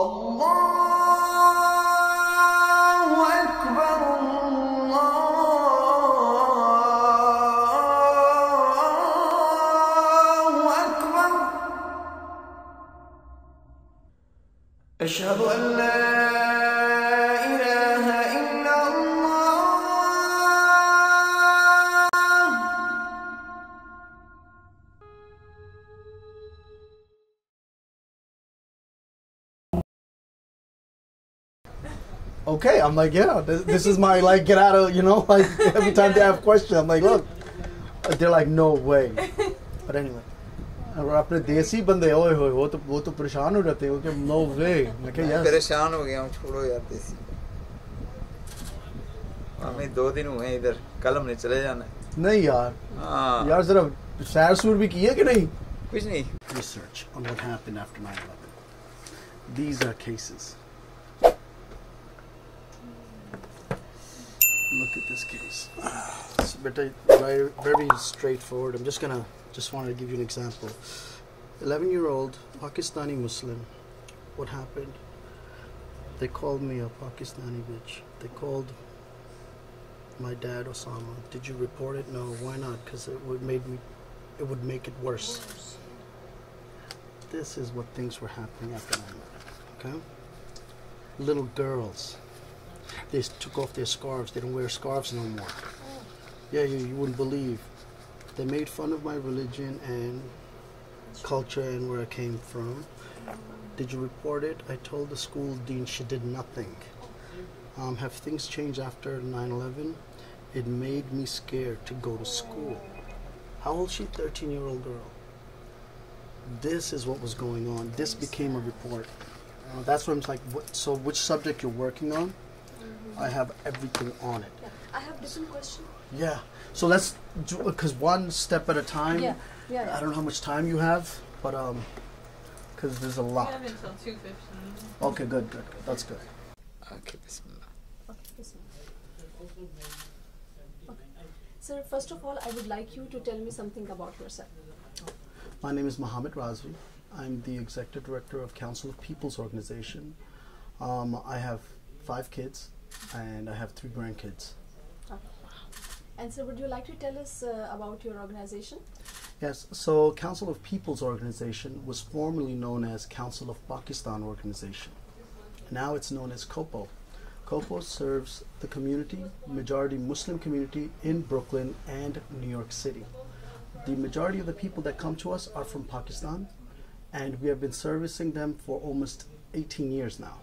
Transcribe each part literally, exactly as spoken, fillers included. Allahu Akbar, Allahu Akbar. Ashhadu an la okay, I'm like, yeah, this, this is my, like, get out of, you know, like, every time they have questions, I'm like, look. They're like, no way. But anyway. और आपने देसी बंदे होए होए वो तो वो तो परेशान हो जाते हो कि no way. मैं क्या यार परेशान हो गया हूँ, छोड़ो यार देसी. हमें दो दिन हुए इधर, कल हमने चले जाना है. नहीं यार. हाँ. यार जरा सैर सूर भी किया कि नहीं? कुछ नहीं. Research on what happened after nine eleven. These are cases. Look at this case. It's very, very straightforward. I'm just gonna, just wanted to give you an example. eleven-year-old Pakistani Muslim. What happened? They called me a Pakistani bitch. They called my dad Osama. Did you report it? No. Why not? Because it would made me. It would make it worse. worse. This is what things were happening after nine eleven. Okay. Little girls. They took off their scarves. They don't wear scarves no more. Yeah, you, you wouldn't believe. They made fun of my religion and culture and where I came from. Did you report it? I told the school dean. She did nothing. Um, have things changed after nine eleven? It made me scared to go to school. How old is she? thirteen-year-old girl. This is what was going on. This became a report. Uh, that's what I'm like. What, so which subject you're working on? I have everything on it. Yeah. I have different questions. Yeah. So let's do, because one step at a time. Yeah. Yeah, yeah. I don't know how much time you have, but um, because there's a lot. We have until two fifteen. Okay, good, good, good. That's good. Okay, bismillah. Okay, bismillah. Okay. Sir, first of all, I would like you to tell me something about yourself. My name is Mohammad Razvi. I'm the Executive Director of Council of People's Organization. Um, I have five kids. And I have three grandkids. Okay. And so would you like to tell us uh, about your organization? Yes, so Council of People's Organization was formerly known as Council of Pakistan Organization. Now it's known as COPO. COPO serves the community, majority Muslim community in Brooklyn and New York City. The majority of the people that come to us are from Pakistan, and we have been servicing them for almost eighteen years now.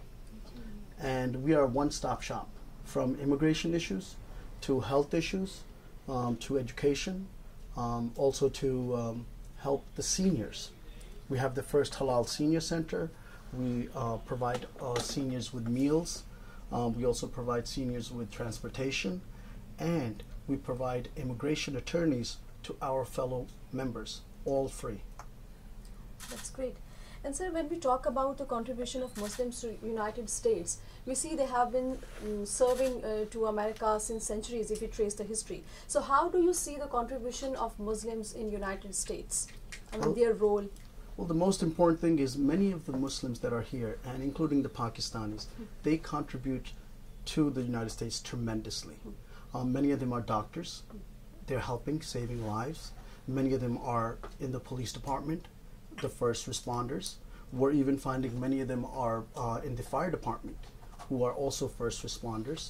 And we are a one-stop shop, from immigration issues to health issues um, to education, um, also to um, help the seniors. We have the first halal senior center. We uh, provide uh, seniors with meals. Um, we also provide seniors with transportation, and we provide immigration attorneys to our fellow members, all free. That's great. And sir, when we talk about the contribution of Muslims to United States, we see they have been um, serving uh, to America since centuries if you trace the history. So how do you see the contribution of Muslims in United States and well, their role? Well, the most important thing is many of the Muslims that are here, and including the Pakistanis, mm-hmm. they contribute to the United States tremendously. Mm-hmm. um, many of them are doctors. Mm-hmm. They're helping, saving lives. Many of them are in the police department. The first responders. We're even finding many of them are uh, in the fire department who are also first responders.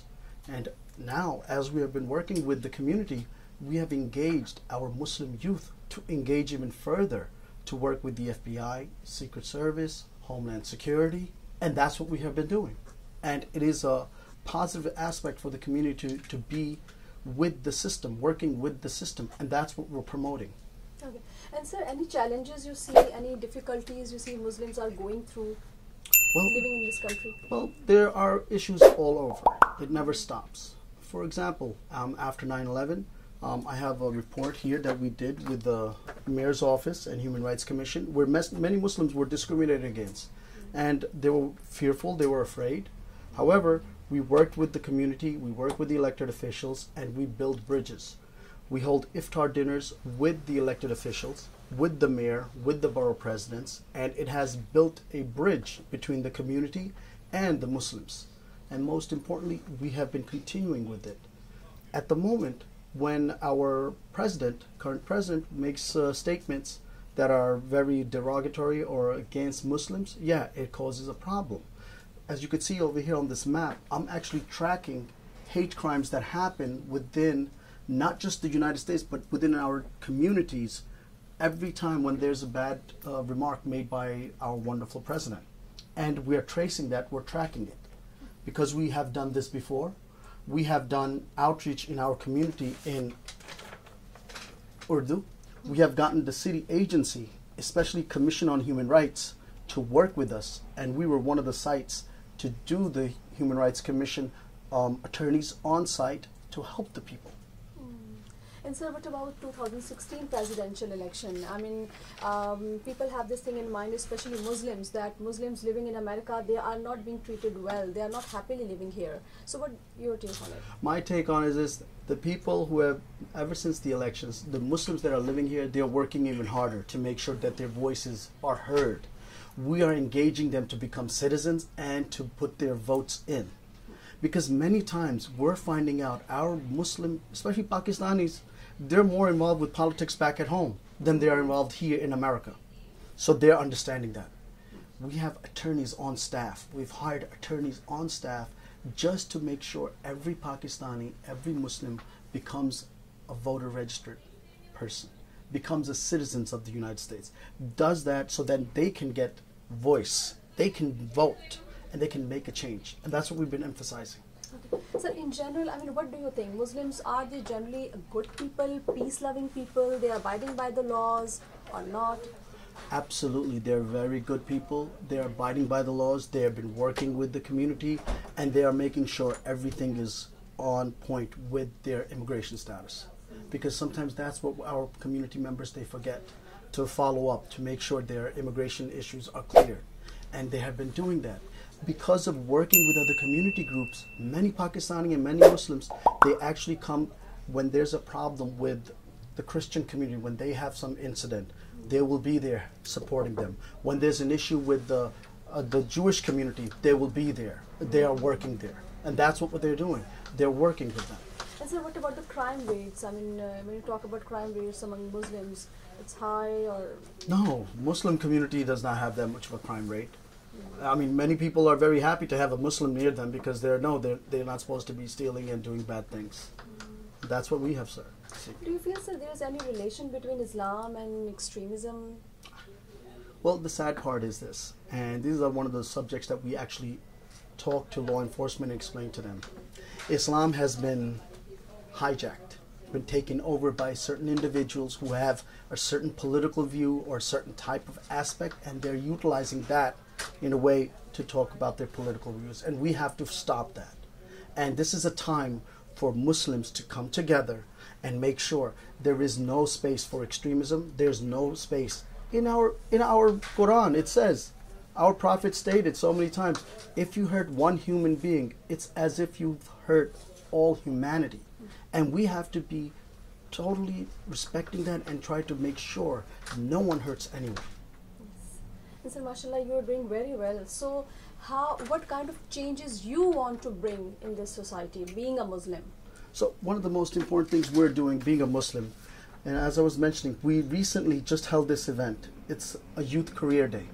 And now, as we have been working with the community, we have engaged our Muslim youth to engage even further to work with the F B I, Secret Service, Homeland Security, and that's what we have been doing. And it is a positive aspect for the community to, to be with the system, working with the system, and that's what we're promoting. Okay. And sir, any challenges you see, any difficulties you see Muslims are going through well, living in this country? Well, there are issues all over. It never stops. For example, um, after nine eleven, um, I have a report here that we did with the Mayor's Office and Human Rights Commission, where many Muslims were discriminated against. And they were fearful, they were afraid. However, we worked with the community, we worked with the elected officials, and we built bridges. We hold iftar dinners with the elected officials. with the mayor, with the borough presidents, and it has built a bridge between the community and the Muslims. And most importantly, we have been continuing with it. At the moment, when our president, current president, makes uh, statements that are very derogatory or against Muslims, yeah, it causes a problem. As you can see over here on this map, I'm actually tracking hate crimes that happen within not just the United States, but within our communities every time when there's a bad uh, remark made by our wonderful president. And we're tracing that, we're tracking it. Because we have done this before, we have done outreach in our community in Urdu. We have gotten the city agency, especially Commission on Human Rights, to work with us. And we were one of the sites to do the Human Rights Commission um, attorneys on site to help the people. And sir, what about two thousand sixteen presidential election? I mean, um, people have this thing in mind, especially Muslims, that Muslims living in America, they are not being treated well. They are not happily living here. So what your take on it? My take on it is this, the people who have, ever since the elections, the Muslims that are living here, they are working even harder to make sure that their voices are heard. We are engaging them to become citizens and to put their votes in. Because many times we're finding out our Muslim, especially Pakistanis, they're more involved with politics back at home than they are involved here in America. So they're understanding that. We have attorneys on staff. We've hired attorneys on staff just to make sure every Pakistani, every Muslim becomes a voter registered person, becomes a citizen of the United States, does that so that they can get voice, they can vote, and they can make a change. And that's what we've been emphasizing. Okay. So in general, I mean, what do you think? Muslims, are they generally good people, peace-loving people? They are abiding by the laws or not? Absolutely. They're very good people. They're abiding by the laws. They have been working with the community. And they are making sure everything is on point with their immigration status. Because sometimes that's what our community members, they forget to follow up, to make sure their immigration issues are clear. And they have been doing that. Because of working with other community groups, many Pakistani and many Muslims, they actually come when there's a problem with the Christian community, when they have some incident, they will be there supporting them. When there's an issue with the, uh, the Jewish community, they will be there. They are working there. And that's what they're doing. They're working with them. And so what about the crime rates? I mean, uh, when you talk about crime rates among Muslims, it's high or? No, Muslim community does not have that much of a crime rate. I mean, many people are very happy to have a Muslim near them because they're no, they're, they're not supposed to be stealing and doing bad things. Mm. That's what we have, sir. See. Do you feel, sir, there's any relation between Islam and extremism? Well, the sad part is this, and these are one of the subjects that we actually talk to law enforcement and explain to them. Islam has been hijacked, been taken over by certain individuals who have a certain political view or a certain type of aspect, and they're utilizing that in a way to talk about their political views, and we have to stop that. And this is a time for Muslims to come together and make sure there is no space for extremism. There's no space. In our, in our Quran, it says, our Prophet stated so many times, if you hurt one human being, it's as if you've hurt all humanity. And we have to be totally respecting that and try to make sure no one hurts anyone. Sir, mashallah, you are doing very well. So, how, what kind of changes you want to bring in this society, being a Muslim? So, one of the most important things we're doing, being a Muslim, and as I was mentioning, we recently just held this event. It's a Youth Career Day.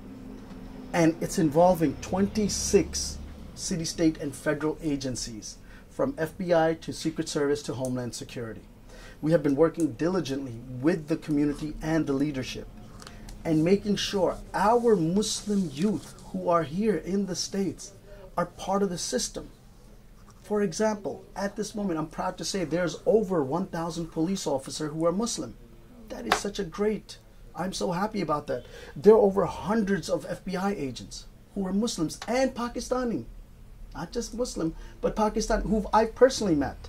And it's involving twenty-six city, state, and federal agencies, from F B I to Secret Service to Homeland Security. We have been working diligently with the community and the leadership, and making sure our Muslim youth who are here in the States are part of the system. For example, at this moment, I'm proud to say there's over one thousand police officers who are Muslim. That is such a great, I'm so happy about that. There are over hundreds of F B I agents who are Muslims and Pakistani. Not just Muslim, but Pakistan, who I've personally met.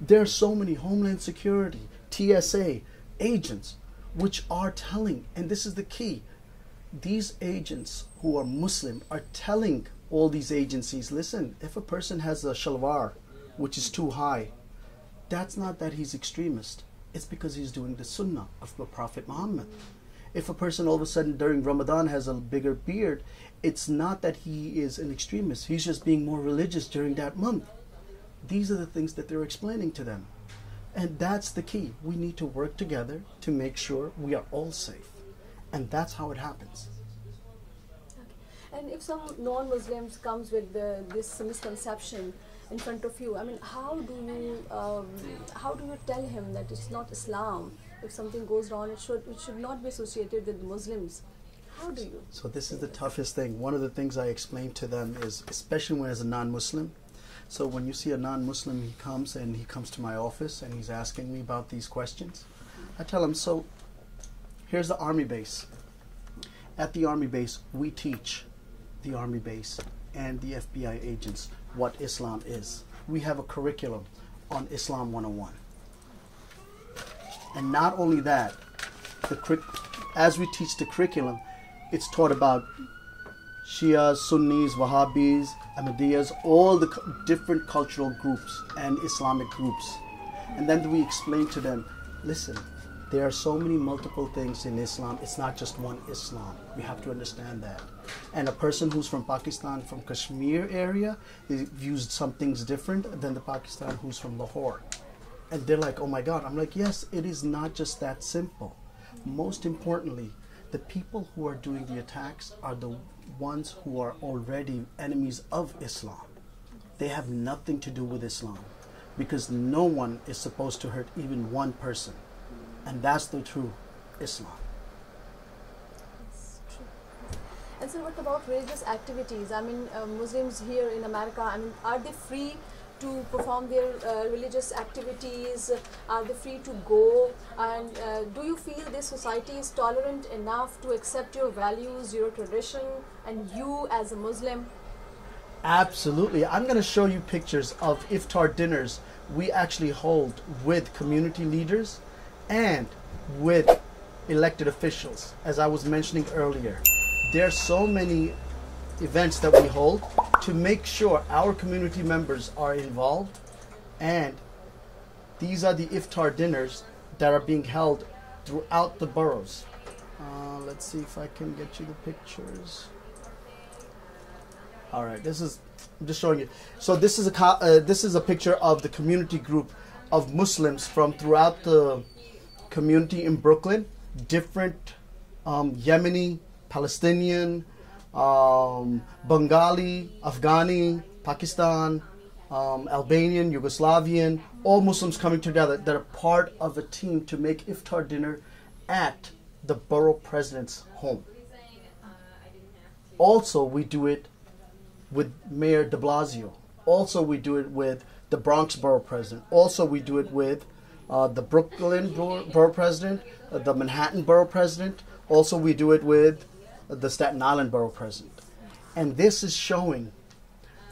There are so many Homeland Security, T S A agents, which are telling, and this is the key, these agents who are Muslim are telling all these agencies, listen, if a person has a shalwar, which is too high, that's not that he's extremist. It's because he's doing the sunnah of the Prophet Muhammad. if a person all of a sudden during Ramadan has a bigger beard, it's not that he is an extremist. He's just being more religious during that month. These are the things that they're explaining to them. And that's the key. We need to work together to make sure we are all safe. And that's how it happens. Okay. And if some non-Muslims comes with the, this misconception in front of you, I mean, how do you, um, how do you tell him that it's not Islam? If something goes wrong, it should, it should not be associated with Muslims. How do you? So this is the toughest thing. One of the things I explain to them is, especially when as a non-Muslim, so when you see a non-Muslim, he comes and he comes to my office and he's asking me about these questions. I tell him, so here's the army base. At the army base, we teach the army base and the F B I agents what Islam is. We have a curriculum on Islam one oh one. And not only that, the cur- as we teach the curriculum, it's taught about Shias, Sunnis, Wahhabis, Ahmadiyyas, all the different cultural groups and Islamic groups. And then we explain to them, listen, there are so many multiple things in Islam. It's not just one Islam. We have to understand that. And a person who's from Pakistan, from Kashmir area, they views some things different than the Pakistan who's from Lahore. And they're like, oh my God. I'm like, yes, it is not just that simple. Most importantly, the people who are doing the attacks are the ones who are already enemies of Islam. They have nothing to do with Islam, because no one is supposed to hurt even one person. And that's the true Islam. That's true. And so what about religious activities? I mean, uh, Muslims here in America, I mean, are they free to perform their uh, religious activities? Are they free to go? And uh, do you feel this society is tolerant enough to accept your values, your tradition, and you as a Muslim? Absolutely. I'm going to show you pictures of iftar dinners we actually hold with community leaders and with elected officials. As I was mentioning earlier, there are so many events that we hold to make sure our community members are involved, and these are the iftar dinners that are being held throughout the boroughs. Uh, let's see if I can get you the pictures. All right, this is, I'm just showing you. So this is a uh, this is a picture of the community group of Muslims from throughout the community in Brooklyn, different um, Yemeni, Palestinian, Um, Bengali, Afghani, Pakistan, um, Albanian, Yugoslavian, all Muslims coming together that are part of a team to make iftar dinner at the borough president's home. Also, we do it with Mayor de Blasio. Also, we do it with the Bronx borough president. Also, we do it with uh, the Brooklyn bor- borough president, uh, the Manhattan borough president. Also, we do it with the Staten Island borough president. And this is showing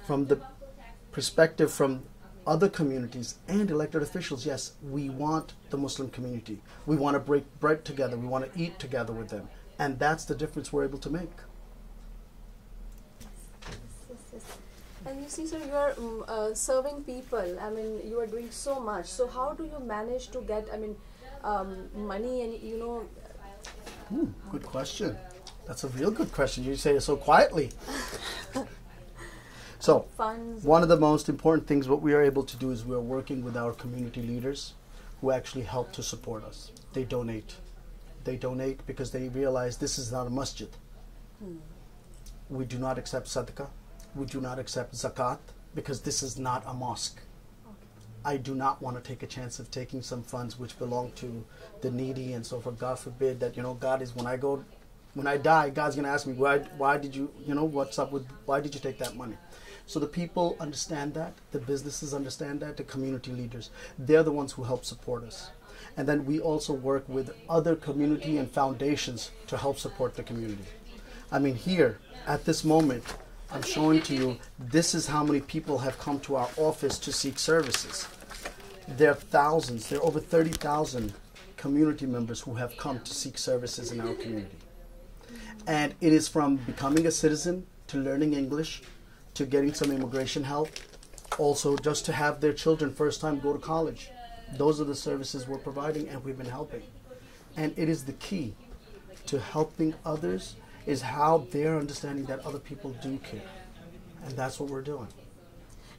from the perspective from other communities and elected officials, yes, we want the Muslim community. We want to break bread together. We want to eat together with them. And that's the difference we're able to make. And you see, so you are um, uh, serving people. I mean, you are doing so much. So how do you manage to get, I mean, um, money and, you know... Hmm, good question. That's a real good question. You say it so quietly. So, one of the most important things what we are able to do is we are working with our community leaders who actually help to support us. They donate. They donate because they realize this is not a masjid. Hmm. We do not accept sadaqah. We do not accept zakat because this is not a mosque. Okay. I do not want to take a chance of taking some funds which belong to the needy and so forth. God forbid that, you know, God is when I go... When I die, God's going to ask me, why, why did you, you know, what's up with, why did you take that money? So the people understand that, the businesses understand that, the community leaders, they're the ones who help support us. And then we also work with other community and foundations to help support the community. I mean, here, at this moment, I'm showing to you, this is how many people have come to our office to seek services. There are thousands, there are over thirty thousand community members who have come to seek services in our community. And it is from becoming a citizen, to learning English, to getting some immigration help, also just to have their children first time go to college. Those are the services we're providing and we've been helping. And it is the key to helping others is how they're understanding that other people do care. And that's what we're doing.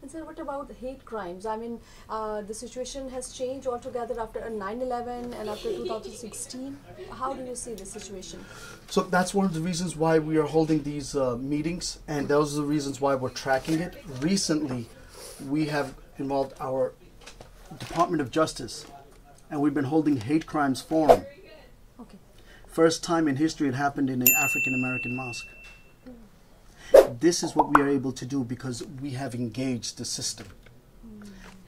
And sir, what about hate crimes? I mean, uh, the situation has changed altogether after nine eleven and after two thousand sixteen. How do you see the situation? So that's one of the reasons why we are holding these uh, meetings, and those are the reasons why we're tracking it. Recently, we have involved our Department of Justice, and we've been holding hate crimes forum. Okay. First time in history it happened in an African-American mosque. This is what we are able to do because we have engaged the system.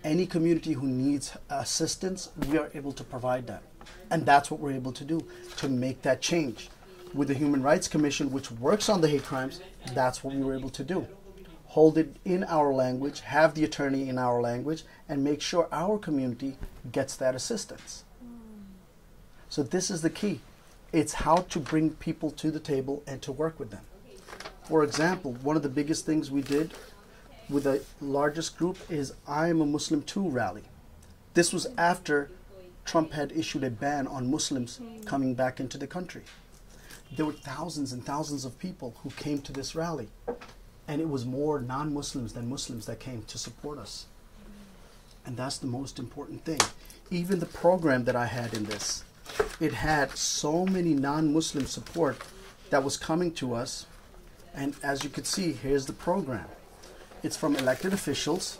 Any community who needs assistance, we are able to provide that. And that's what we're able to do, to make that change. With the Human Rights Commission, which works on the hate crimes, that's what we were able to do. Hold it in our language, have the attorney in our language, and make sure our community gets that assistance. So this is the key. It's how to bring people to the table and to work with them. For example, one of the biggest things we did with the largest group is I Am a Muslim Too rally. This was after Trump had issued a ban on Muslims coming back into the country. There were thousands and thousands of people who came to this rally, and it was more non-Muslims than Muslims that came to support us. And that's the most important thing. Even the program that I had in this, it had so many non-Muslim support that was coming to us. And as you can see, here's the program. It's from elected officials.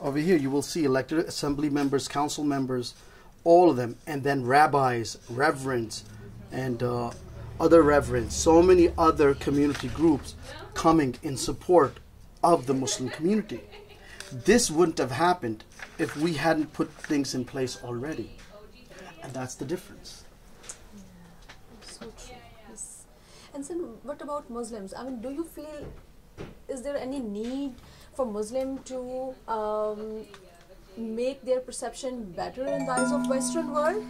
Over here, you will see elected assembly members, council members, all of them, and then rabbis, reverends, and uh, other reverends. So many other community groups coming in support of the Muslim community. This wouldn't have happened if we hadn't put things in place already. And that's the difference. And then what about Muslims? I mean, do you feel, is there any need for Muslim to um, make their perception better in the eyes of Western world?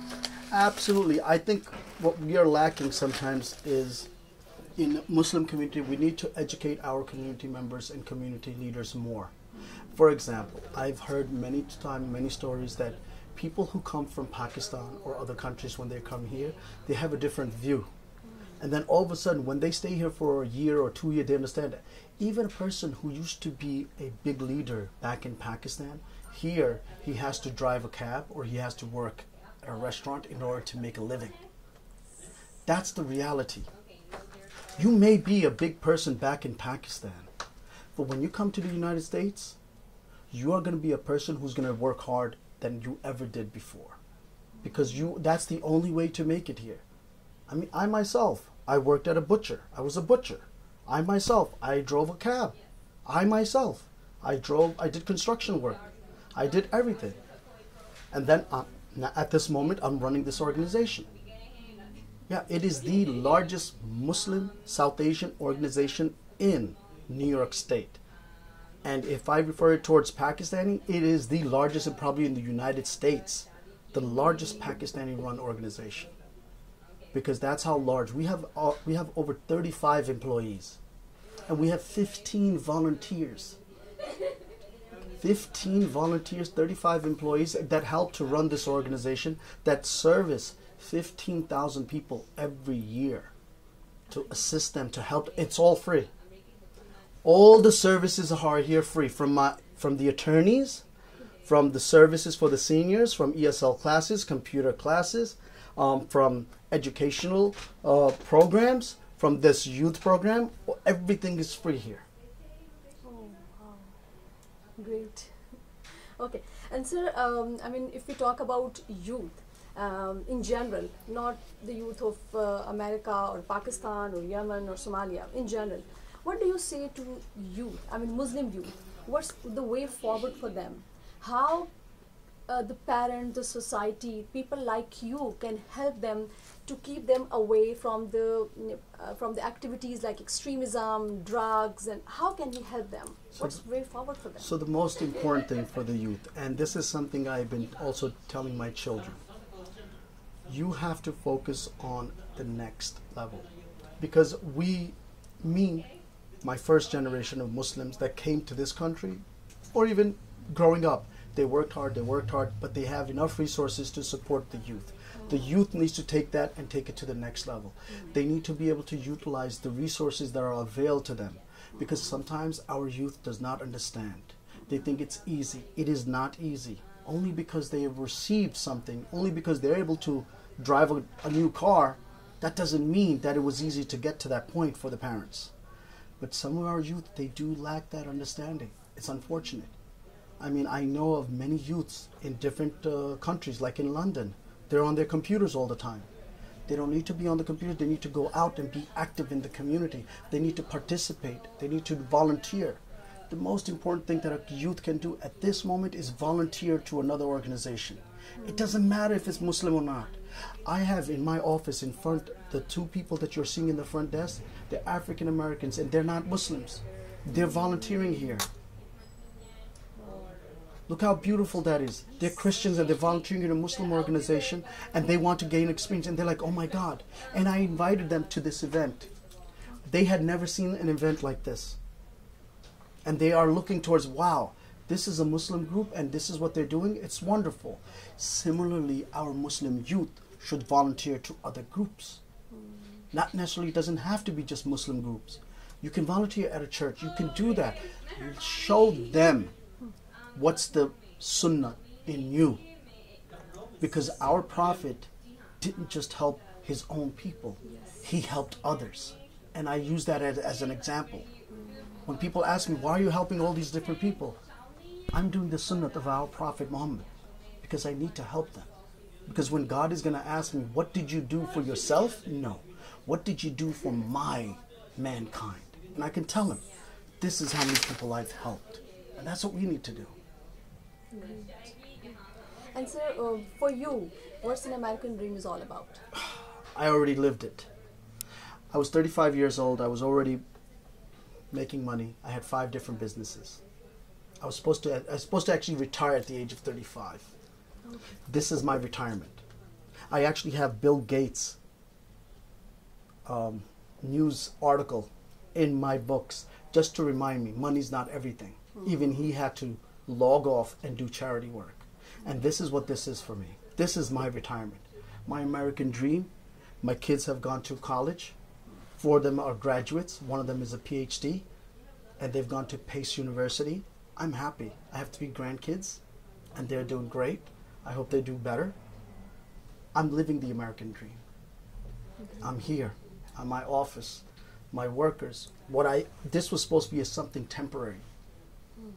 Absolutely. I think what we are lacking sometimes is in Muslim community, we need to educate our community members and community leaders more. For example, I've heard many times, many stories that people who come from Pakistan or other countries, when they come here, they have a different view. And then all of a sudden, when they stay here for a year or two years, they understand that. Even a person who used to be a big leader back in Pakistan, here he has to drive a cab or he has to work at a restaurant in order to make a living. That's the reality. You may be a big person back in Pakistan, but when you come to the United States, you are going to be a person who's going to work harder than you ever did before. Because you, that's the only way to make it here. I mean, I myself, I worked at a butcher. I was a butcher. I myself, I drove a cab. I myself, I drove, I did construction work. I did everything. And then I'm, at this moment, I'm running this organization. Yeah, it is the largest Muslim South Asian organization in New York State. And if I refer it towards Pakistani, it is the largest and probably in the United States, the largest Pakistani-run organization. Because that's how large. We have, uh, we have over thirty-five employees. And we have fifteen volunteers. fifteen volunteers, thirty-five employees that help to run this organization that service fifteen thousand people every year to assist them, to help. It's all free. All the services are here free, from, my, from the attorneys, from the services for the seniors, from E S L classes, computer classes, Um, from educational uh, programs, from this youth program. Everything is free here. Oh, wow. Great. Okay. And sir, um, I mean, if we talk about youth um, in general, not the youth of uh, America or Pakistan or Yemen or Somalia, in general, what do you say to youth, I mean Muslim youth? What's the way forward for them? How Uh, the parent, the society, people like you can help them to keep them away from the uh, from the activities like extremism, drugs, and how can we help them? So what's the way forward for them? So the most important thing for the youth, and this is something I've been also telling my children, you have to focus on the next level. Because we, me, my first generation of Muslims that came to this country, or even growing up, they worked hard, they worked hard, but they have enough resources to support the youth. The youth needs to take that and take it to the next level. Mm-hmm. They need to be able to utilize the resources that are available to them, because sometimes our youth does not understand. They think it's easy. It is not easy. Only because they have received something, only because they're able to drive a, a new car, that doesn't mean that it was easy to get to that point for the parents. But some of our youth, they do lack that understanding. It's unfortunate. I mean, I know of many youths in different uh, countries, like in London. They're on their computers all the time. They don't need to be on the computer. They need to go out and be active in the community. They need to participate. They need to volunteer. The most important thing that a youth can do at this moment is volunteer to another organization. It doesn't matter if it's Muslim or not. I have in my office in front, the two people that you're seeing in the front desk, they're African Americans and they're not Muslims. They're volunteering here. Look how beautiful that is. They're Christians and they're volunteering in a Muslim organization and they want to gain experience and they're like, oh my God. And I invited them to this event. They had never seen an event like this. And they are looking towards, wow, this is a Muslim group and this is what they're doing. It's wonderful. Similarly, our Muslim youth should volunteer to other groups. Not necessarily, it doesn't have to be just Muslim groups. You can volunteer at a church. You can do that. Show them what's the sunnah in you. Because our Prophet didn't just help his own people. He helped others. And I use that as, as an example. When people ask me, why are you helping all these different people? I'm doing the sunnah of our Prophet Muhammad because I need to help them. Because when God is going to ask me, what did you do for yourself? No. What did you do for my mankind? And I can tell him, this is how many people I've helped. And that's what we need to do. Mm-hmm. And sir, uh, for you, what's an American dream is all about? I already lived it. I was thirty-five years old. I was already making money. I had five different businesses. I was supposed to, I was supposed to actually retire at the age of thirty-five. Okay. This is my retirement. I actually have Bill Gates' um, news article in my books just to remind me, money's not everything. Mm-hmm. Even he had to log off and do charity work. Mm-hmm. And this is what this is for me. This is my retirement. My American dream. My kids have gone to college. Four of them are graduates, one of them is a PhD, and they've gone to Pace University. I'm happy. I have three grandkids, and they're doing great. I hope they do better. I'm living the American dream. Okay. I'm here, I'm my office, my workers. What I This was supposed to be as something temporary.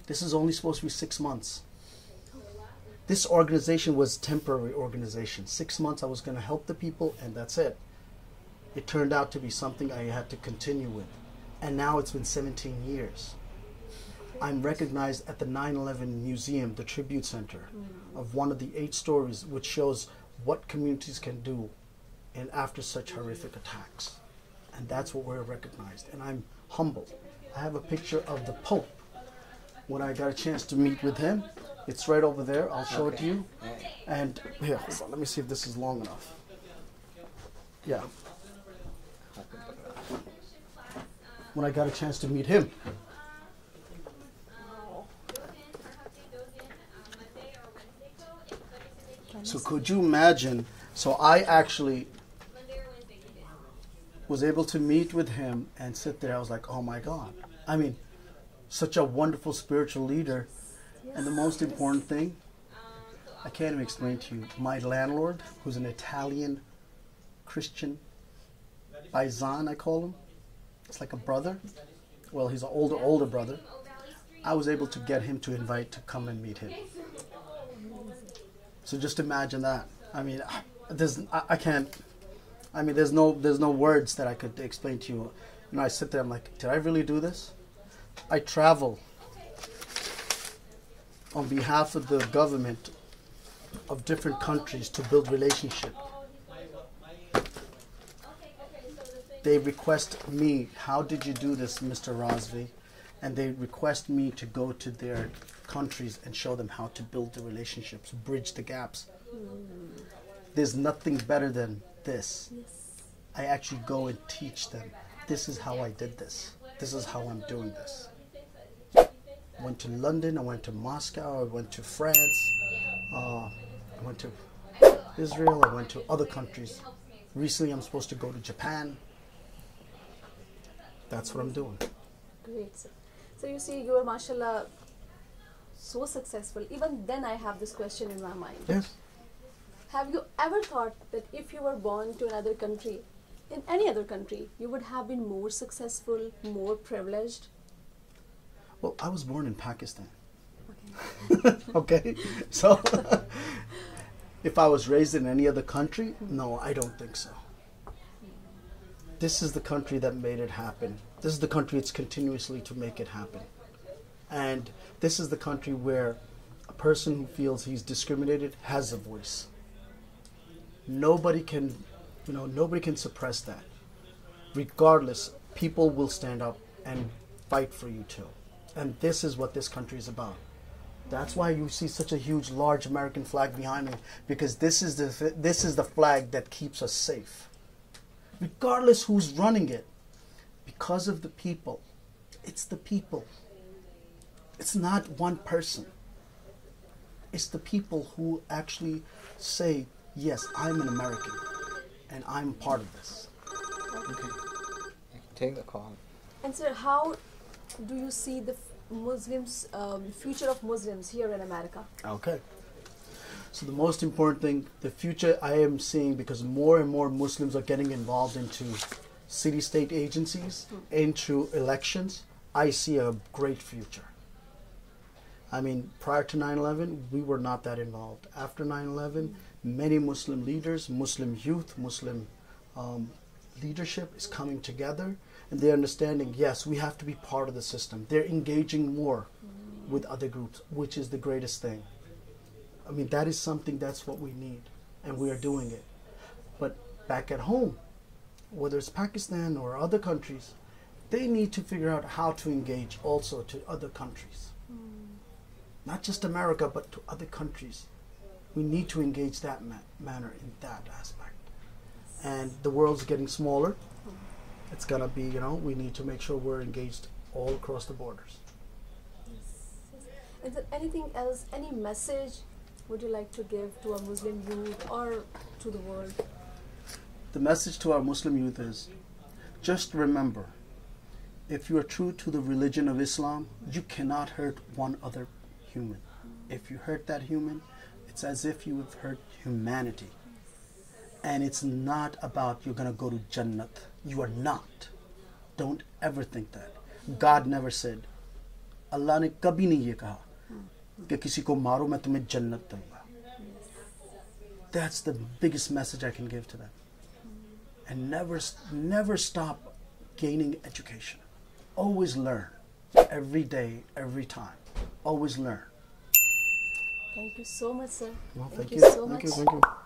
This is only supposed to be six months. This organization was a temporary organization. Six months I was going to help the people, and that's it. It turned out to be something I had to continue with. And now it's been seventeen years. I'm recognized at the nine eleven Museum, the Tribute Center, of one of the eight stories, which shows what communities can do and after such horrific attacks. And that's what we're recognized. And I'm humbled. I have a picture of the Pope. When I got a chance to meet with him, it's right over there. I'll show okay. it to you. And here, hold on, let me see if this is long enough. Yeah. When I got a chance to meet him. So could you imagine? So I actually was able to meet with him and sit there. I was like, oh my God. I mean, such a wonderful spiritual leader. And the most important thing, I can't even explain to you. My landlord, who's an Italian Christian, Baizan, I call him. It's like a brother. Well, he's an older, older brother. I was able to get him to invite to come and meet him. So just imagine that. I mean, there's, I, I can't, I mean, there's no, there's no words that I could explain to you. You know, I sit there, I'm like, did I really do this? I travel on behalf of the government of different countries to build relationships. They request me, how did you do this, Mister Razvi? And they request me to go to their countries and show them how to build the relationships, bridge the gaps. Mm. There's nothing better than this. Yes. I actually go and teach them. This is how I did this. This is how I'm doing this. Went to London, I went to Moscow, I went to France, uh, I went to Israel, I went to other countries. Recently, I'm supposed to go to Japan. That's what I'm doing. Great, sir. So you see, you are, mashallah, so successful. Even then, I have this question in my mind. Yes. Have you ever thought that if you were born to another country, in any other country, you would have been more successful, more privileged? Well, I was born in Pakistan. Okay. Okay? So, if I was raised in any other country, no, I don't think so. This is the country that made it happen. This is the country that's continuously to make it happen. And this is the country where a person who feels he's discriminated has a voice. Nobody can, you know, nobody can suppress that. Regardless, people will stand up and fight for you too. And this is what this country is about. That's why you see such a huge, large American flag behind me, because this is the, this is the flag that keeps us safe. Regardless who's running it, because of the people. It's the people. It's not one person. It's the people who actually say, yes, I'm an American, and I'm part of this. Okay. Take the call. And sir, how do you see the Muslims, um, future of Muslims here in America? Okay. So the most important thing, the future I am seeing, because more and more Muslims are getting involved into city-state agencies, into elections, I see a great future. I mean, prior to nine eleven, we were not that involved. After nine eleven, many Muslim leaders, Muslim youth, Muslim um, leadership is coming together, and they're understanding, yes, we have to be part of the system. They're engaging more with other groups, which is the greatest thing. I mean, that is something, that's what we need, and we are doing it. But back at home, whether it's Pakistan or other countries, they need to figure out how to engage also to other countries. Mm. Not just America, but to other countries. We need to engage that ma manner in that aspect. And the world's getting smaller. It's gonna be, you know, we need to make sure we're engaged all across the borders. Is there anything else, any message would you like to give to our Muslim youth or to the world? The message to our Muslim youth is, just remember, if you are true to the religion of Islam, you cannot hurt one other human. If you hurt that human, it's as if you have hurt humanity. And it's not about you're going to go to Jannat. You are not. Don't ever think that. God never said, Allah ne kabhi nahi ye kaha, ke kisi ko maro main tumhe Jannat dunga. That's the biggest message I can give to them. And never, never stop gaining education. Always learn. Every day, every time. Always learn. Thank you so much, sir. Well, thank, thank you. you so thank much. You, thank you.